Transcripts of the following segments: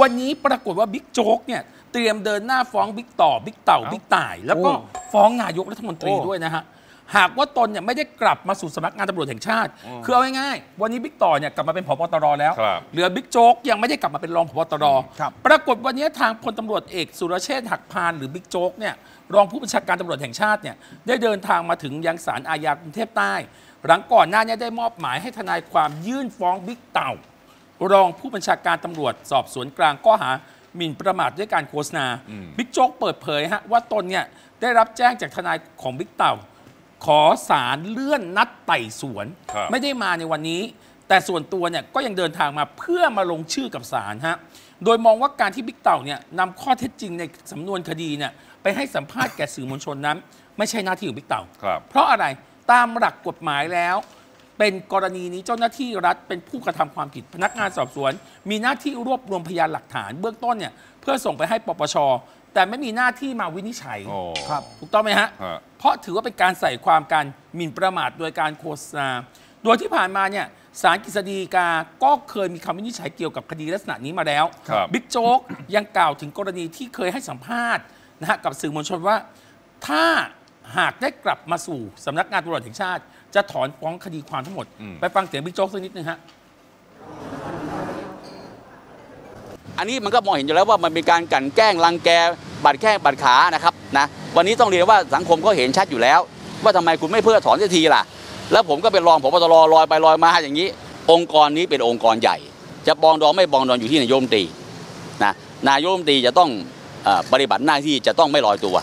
วันนี้ปรากฏว่าบิ๊กโจ๊กเนี่ยเตรียมเดินหน้าฟ้องบิ๊กต่อบิ๊กเต่าบิ๊กต่ายแล้วก็ฟ้องนายกรัฐมนตรีด้วยนะฮะหากว่าตนเนี่ยไม่ได้กลับมาสู่สำนักงานตำรวจแห่งชาติคือเอาง่ายๆวันนี้บิ๊กต่อเนี่ยกลับมาเป็นผบ.ตร.แล้วเหลือบิ๊กโจ๊กยังไม่ได้กลับมาเป็นรองผบ.ตร.ปรากฏวันนี้ทางพลตำรวจเอกสุรเชษฐ์หักพานหรือบิ๊กโจ๊กเนี่ยรองผู้บัญชาการตำรวจแห่งชาติเนี่ยได้เดินทางมาถึงยังศาลอาญากรุงเทพใต้หลังก่อนหน้านี้ได้มอบหมายให้ทนายความยื่นฟ้องบิ๊กเต่ารองผู้บัญชาการตำรวจสอบสวนกลางข้อหาหมิ่นประมาทด้วยการโฆษณาบิ๊กโจ๊กเปิดเผยฮะว่าตนเนี่ยได้รับแจ้งจากทนายของบิ๊กเต่าขอศาลเลื่อนนัดไต่สวนไม่ได้มาในวันนี้แต่ส่วนตัวเนี่ยก็ยังเดินทางมาเพื่อมาลงชื่อกับศาลฮะโดยมองว่าการที่บิ๊กเต่าเนี่ยนำข้อเท็จจริงในสำนวนคดีเนี่ยไปให้สัมภาษณ์แก่สื่อมวลชนนั้นไม่ใช่หน้าที่ของบิ๊กเต่าเพราะอะไรตามหลักกฎหมายแล้วเป็นกรณีนี้เจ้าหน้าที่รัฐเป็นผู้กระทำความผิดพนักงานสอบสวนมีหน้าที่รวบรวมพยานหลักฐานเบื้องต้นเนี่ยเพื่อส่งไปให้ปปชแต่ไม่มีหน้าที่มาวินิจฉัยครับถูกต้องไหมฮะเพราะถือว่าเป็นการใส่ความการหมิ่นประมาทโดยการโฆษณาโดยที่ผ่านมาเนี่ยศาลกฤษฎีกาก็เคยมีคำวินิจฉัยเกี่ยวกับคดีลักษณะนี้มาแล้วบิ๊กโจ๊กยังกล่าวถึงกรณีที่เคยให้สัมภาษณ์นะฮะกับสื่อมวลชนว่าถ้าหากได้กลับมาสู่สำนักงานตำรวจแห่งชาติจะถอนฟ้องคดีความทั้งหมดไปฟังเสียงบิ๊กโจ๊กสักนิดนึงฮะอันนี้มันก็มองเห็นอยู่แล้วว่ามันเป็นการกลั่นแกล้งรังแกบัดแข้งบัดขานะครับนะวันนี้ต้องเรียนว่าสังคมก็เห็นชัดอยู่แล้วว่าทำไมคุณไม่เพิกถอนสักทีล่ะแล้วผมก็เป็นรองผบ.ตร.ลอยไปลอยมาอย่างนี้องค์กรนี้เป็นองค์กรใหญ่จะปรองดองไม่ปรองดองอยู่ที่นายกรัฐมนตรีนะนายกรัฐมนตรีจะต้องปฏิบัติหน้าที่จะต้องไม่ลอยตัว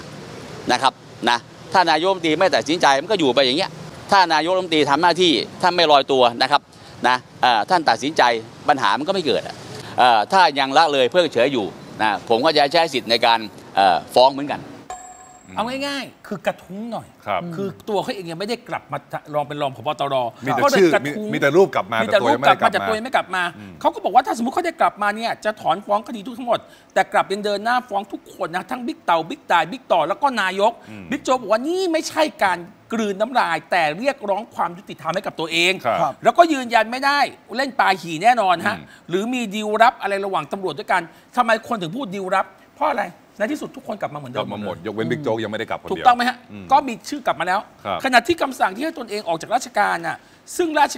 นะครับนะถ้านายกรัฐมนตรีไม่ตัดสินใจมันก็อยู่ไปอย่างเงี้ยถ้านายกรัฐมนตรีทำหน้าที่ท่านไม่ลอยตัวนะครับนะท่านตัดสินใจปัญหามันก็ไม่เกิดถ้ายังละเลยเพิกเฉยอยู่นะผมก็จะใช้สิทธิ์ในการฟ้องเหมือนกันเอาง่ายๆคือกระทุ้งหน่อยคือตัวเขาเองยังไม่ได้กลับมาลองเป็นรองผบ.ตร.ก็เลยกระทุ้งมีแต่รูปกลับมาแต่ตัวยังไม่กลับมาเขาก็บอกว่าถ้าสมมติเขาได้กลับมาเนี่ยจะถอนฟ้องคดีทุกทั้งหมดแต่กลับยังเดินหน้าฟ้องทุกคนนะทั้งบิ๊กเต่าบิ๊กต่ายบิ๊กต่อแล้วก็นายกบิ๊กโจ๊กบอกว่านี่ไม่ใช่การกลืนน้ำลายแต่เรียกร้องความยุติธรรมให้กับตัวเองแล้วก็ยืนยันไม่ได้เล่นปลาหี่แน่นอนฮะหรือมีดีลรับอะไรระหว่างตำรวจด้วยกันทำไมคนถึงพูดดีลรับเพราะอะไรในที่สุดทุกคนกลับมาเหมือนเดิมหมดยกเว้นบิ๊กโจ๊กยังไม่ได้กลับคนเดียวถูกต้องไหมฮะก็มีชื่อกลับมาแล้วขณะที่คำสั่งที่ให้ตนเองออกจากราชการน่ะซึ่งราช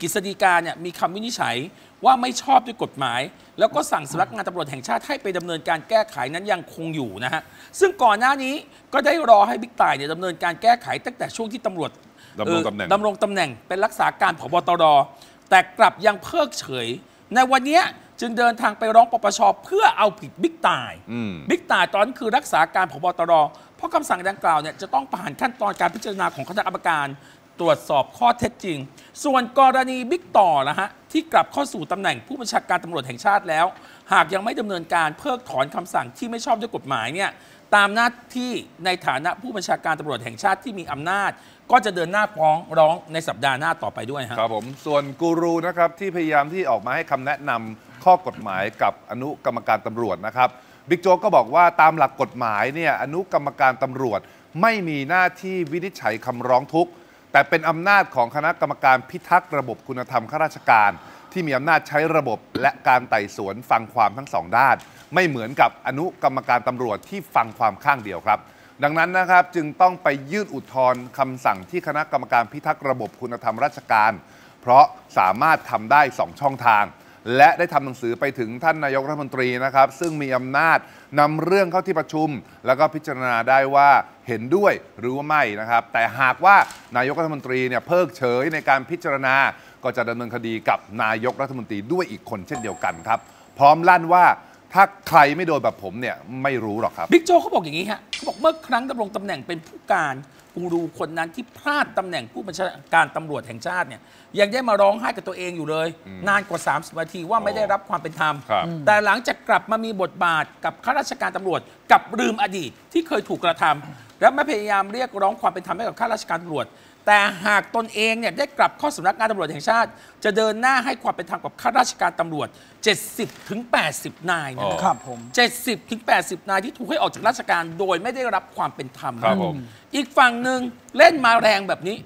กฤษฎีกาเนี่ยมีคำวินิจฉัยว่าไม่ชอบด้วยกฎหมายแล้วก็สั่งสำนักงานตำรวจแห่งชาติให้ไปดำเนินการแก้ไขนั้นยังคงอยู่นะฮะซึ่งก่อนหน้านี้ก็ได้รอให้บิ๊กต่ายเนี่ยดำเนินการแก้ไขตั้งแต่ช่วงที่ตำรวจดำรงตำแหน่งเป็นรักษาการผบ.ตร.แต่กลับยังเพิกเฉยในวันนี้จึงเดินทางไปร้องปปชเพื่อเอาผิดบิ๊กต่ายตอนนั้นคือรักษาการผบ.ตร.เพราะคำสั่งดังกล่าวเนี่ยจะต้องผ่านขั้นตอนการพิจารณาของคณะกรรมการตรวจสอบข้อเท็จจริงส่วนกรณีบิ๊กต่อนะฮะที่กลับเข้าสู่ตำแหน่งผู้บัญชาการตำรวจแห่งชาติแล้วหากยังไม่ดำเนินการเพิกถอนคำสั่งที่ไม่ชอบด้วยกฎหมายเนี่ยตามหน้าที่ในฐานะผู้บัญชาการตำรวจแห่งชาติที่มีอำนาจก็จะเดินหน้าฟ้องร้องในสัปดาห์หน้าต่อไปด้วยครับผมส่วนกูรูนะครับที่พยายามที่ออกมาให้คำแนะนำข้อกฎหมายกับอนุกรรมการตำรวจนะครับบิ๊กโจ๊กก็บอกว่าตามหลักกฎหมายเนี่ยอนุกรรมการตำรวจไม่มีหน้าที่วินิจฉัยคำร้องทุกข์แต่เป็นอำนาจของคณะกรรมการพิทักษ์ระบบคุณธรรมข้าราชการที่มีอำนาจใช้ระบบและการไต่สวนฟังความทั้งสองด้านไม่เหมือนกับอนุกรรมการตำรวจที่ฟังความข้างเดียวครับดังนั้นนะครับจึงต้องไปยื่นอุทธรณ์คำสั่งที่คณะกรรมการพิทักษ์ระบบคุณธรรมราชการเพราะสามารถทำได้2ช่องทางและได้ทำหนังสือไปถึงท่านนายกรัฐมนตรีนะครับซึ่งมีอำนาจนำเรื่องเข้าที่ประชุมแล้วก็พิจารณาได้ว่าเห็นด้วยหรือว่าไม่นะครับแต่หากว่านายกรัฐมนตรีเนี่ยเพิกเฉยในการพิจารณาก็จะดำเนินคดีกับนายกรัฐมนตรีด้วยอีกคนเช่นเดียวกันครับพร้อมลั่นว่าถ้าใครไม่โดนแบบผมเนี่ยไม่รู้หรอกครับบิ๊กโจ๊กเขาบอกอย่างนี้ฮะเขาบอกเมื่อครั้งดำรงตำแหน่งเป็นผู้การกูรูคนนั้นที่พลาดตำแหน่งผู้บัญชาการตำรวจแห่งชาติเนี่ยยังได้มาร้องไห้กับตัวเองอยู่เลยนานกว่า30นาทีว่าไม่ได้รับความเป็นธรรมแต่หลังจากกลับมามีบทบาทกับข้าราชการตำรวจกับลืมอดีตที่เคยถูกกระทำและไม่พยายามเรียกร้องความเป็นธรรมให้กับข้าราชการตำรวจแต่หากตนเองเนี่ยได้กลับเข้าสำนักงานตำรวจแห่งชาติจะเดินหน้าให้ความเป็นธรรมกับข้าราชการตำรวจ 70-80 นายนะครับผม 70-80 นายที่ถูกให้ออกจากราชการโดยไม่ได้รับความเป็นธรรมครับผมอีกฝั่งหนึ่งเล่นมาแรงแบบนี้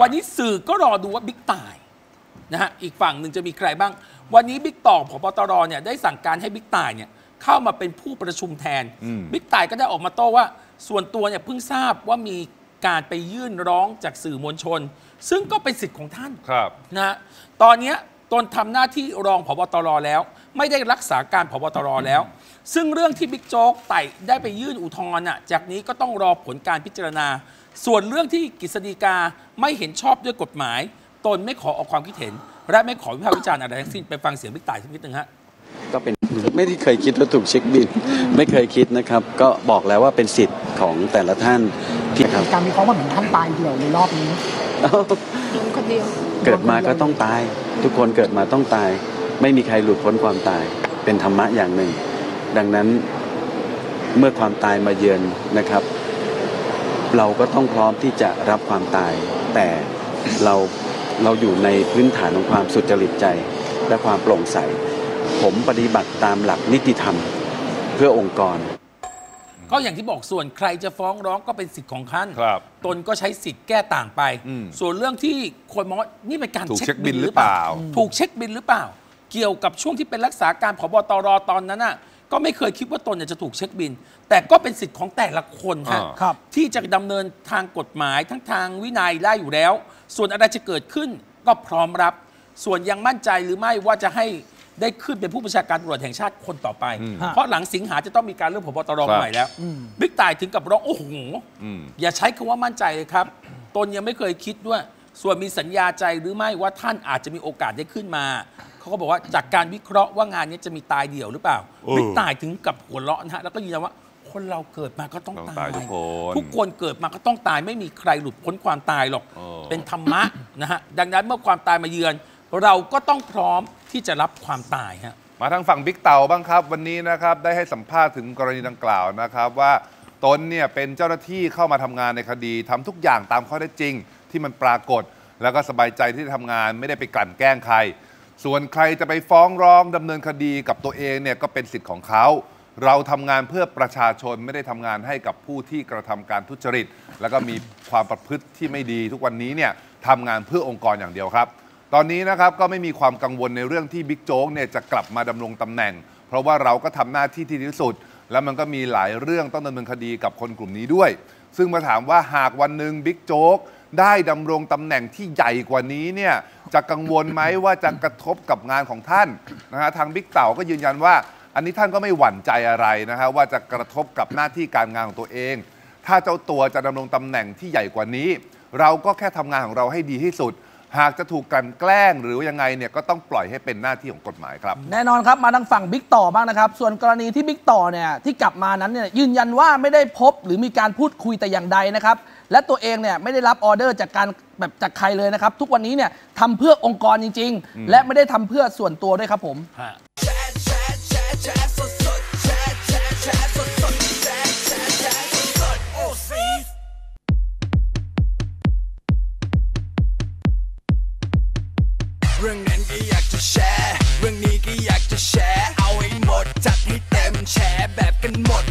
วันนี้สื่อก็รอดูว่าบิ๊กต่าย นะฮะอีกฝั่งหนึ่งจะมีใครบ้างวันนี้บิ๊กต่อผบ.ตร.เนี่ยได้สั่งการให้บิ๊กต่ายเนี่ยเข้ามาเป็นผู้ประชุมแทนบิ๊กต่ายก็ได้ออกมาโต้ว่าส่วนตัวเนี่ยเพิ่งทราบว่ามีการไปยื่นร้องจากสื่อมวลชนซึ่งก็เป็นสิทธิ์ของท่านนะตอนนี้ตนทำหน้าที่รองผบ.ตร.แล้วไม่ได้รักษาการผบ.ตร.แล้วซึ่งเรื่องที่บิ๊กโจ๊กไต่ได้ไปยื่นอุทธรณ์จากนี้ก็ต้องรอผลการพิจารณาส่วนเรื่องที่กฤษฎีกาไม่เห็นชอบด้วยกฎหมายตนไม่ขอออกความคิดเห็นและไม่ขอวิพากษ์วิจารณ์อะไรทั้งสิ้นไปฟังเสียงบิ๊กต่ายสักนิดนึงฮะก็เป็นไม่ได้เคยคิดว่าถูกเช็คบินไม่เคยคิดนะครับก็บอกแล้วว่าเป็นสิทธิ์ของแต่ละท่านที่ครับการมีข้อว่าเหมือนท่านตายเดี่ยวในรอบนี้คนเดียวเกิดมาก็ต้องตายทุกคนเกิดมาต้องตายไม่มีใครหลุดพ้นความตายเป็นธรรมะอย่างหนึ่งดังนั้นเมื่อความตายมาเยือนนะครับเราก็ต้องพร้อมที่จะรับความตายแต่เราอยู่ในพื้นฐานของความสุจริตใจและความโปร่งใสผมปฏิบัติตามหลักนิติธรรมเพื่อองค์กรก็อย่างที่บอกส่วนใครจะฟ้องร้องก็เป็นสิทธิ์ของท่านตนก็ใช้สิทธิ์แก้ต่างไปส่วนเรื่องที่คนมองนี่เป็นการถูกเช็คบินหรือเปล่าถูกเช็คบินหรือเปล่าเกี่ยวกับช่วงที่เป็นรักษาการผบ.ตร.ตอนนั้นน่ะก็ไม่เคยคิดว่าตนจะถูกเช็คบินแต่ก็เป็นสิทธิ์ของแต่ละคนครับที่จะดำเนินทางกฎหมายทั้งทางวินัยได้อยู่แล้วส่วนอะไรจะเกิดขึ้นก็พร้อมรับส่วนยังมั่นใจหรือไม่ว่าจะให้ได้ขึ้นเป็นผู้บัญชาการตำรวจแห่งชาติคนต่อไปเพราะหลังสิงหาจะต้องมีการเลือกผบ.ตร.ใหม่แล้วบิ๊กต่ายถึงกับร้องโอ้โหอย่าใช้คำว่ามั่นใจเลยครับตนยังไม่เคยคิดด้วยส่วนมีสัญญาใจหรือไม่ว่าท่านอาจจะมีโอกาสได้ขึ้นมาเขาก็บอกว่าจากการวิเคราะห์ว่างานนี้จะมีตายเดี่ยวหรือเปล่าบิ๊กต่ายถึงกับหัวเราะนะฮะแล้วก็ยืนยันว่าคนเราเกิดมาก็ต้องตายทุกคนเกิดมาก็ต้องตายไม่มีใครหลุดพ้นความตายหรอกเป็นธรรมะนะฮะดังนั้นเมื่อความตายมาเยือนเราก็ต้องพร้อมที่จะรับความตายฮะมาทางฝั่งบิ๊กเต่าบ้างครับวันนี้นะครับได้ให้สัมภาษณ์ถึงกรณีดังกล่าวนะครับว่าตนเนี่ยเป็นเจ้าหน้าที่เข้ามาทำงานในคดีทำทุกอย่างตามข้อเท็จจริงที่มันปรากฏแล้วก็สบายใจที่ทำงานไม่ได้ไปกลั่นแกล้งใครส่วนใครจะไปฟ้องร้องดำเนินคดีกับตัวเองเนี่ยก็เป็นสิทธิ์ของเขาเราทำงานเพื่อประชาชนไม่ได้ทำงานให้กับผู้ที่กระทำการทุจริตแล้วก็มีความประพฤติที่ไม่ดีทุกวันนี้เนี่ยทำงานเพื่อองค์กรอย่างเดียวครับตอนนี้นะครับก็ไม่มีความกังวลในเรื่องที่บิ๊กโจ๊กเนี่ยจะกลับมาดำรงตำแหน่งเพราะว่าเราก็ทำหน้าที่ที่ดีที่สุดแล้วมันก็มีหลายเรื่องต้องดำเนินคดีกับคนกลุ่มนี้ด้วยซึ่งมาถามว่าหากวันหนึ่งบิ๊กโจ๊กได้ดำรงตำแหน่งที่ใหญ่กว่านี้เนี่ยจะกังวลไหมว่าจะกระทบกับงานของท่านนะฮะทางบิ๊กเต่าก็ยืนยันว่าอันนี้ท่านก็ไม่หวั่นใจอะไรนะฮะว่าจะกระทบกับหน้าที่การงานของตัวเองถ้าเจ้าตัวจะดำรงตำแหน่งที่ใหญ่กว่านี้เราก็แค่ทำงานของเราให้ดีที่สุดหากจะถูกกลั่นแกล้งหรือยังไงเนี่ยก็ต้องปล่อยให้เป็นหน้าที่ของกฎหมายครับแน่นอนครับมาทางฝั่งบิ๊กต่อบ้างนะครับส่วนกรณีที่บิ๊กต่อเนี่ยที่กลับมานั้นเนี่ยยืนยันว่าไม่ได้พบหรือมีการพูดคุยแต่อย่างใดนะครับและตัวเองเนี่ยไม่ได้รับออเดอร์จากการแบบจากใครเลยนะครับทุกวันนี้เนี่ยทำเพื่อองค์กรจริงๆและไม่ได้ทำเพื่อส่วนตัวด้วยครับผมเรื่องนั้นก็อยากจะแชร์เรื่องนี้ก็อยากจะแชร์เอาให้หมดจัดให้เต็มแชร์แบบกันหมด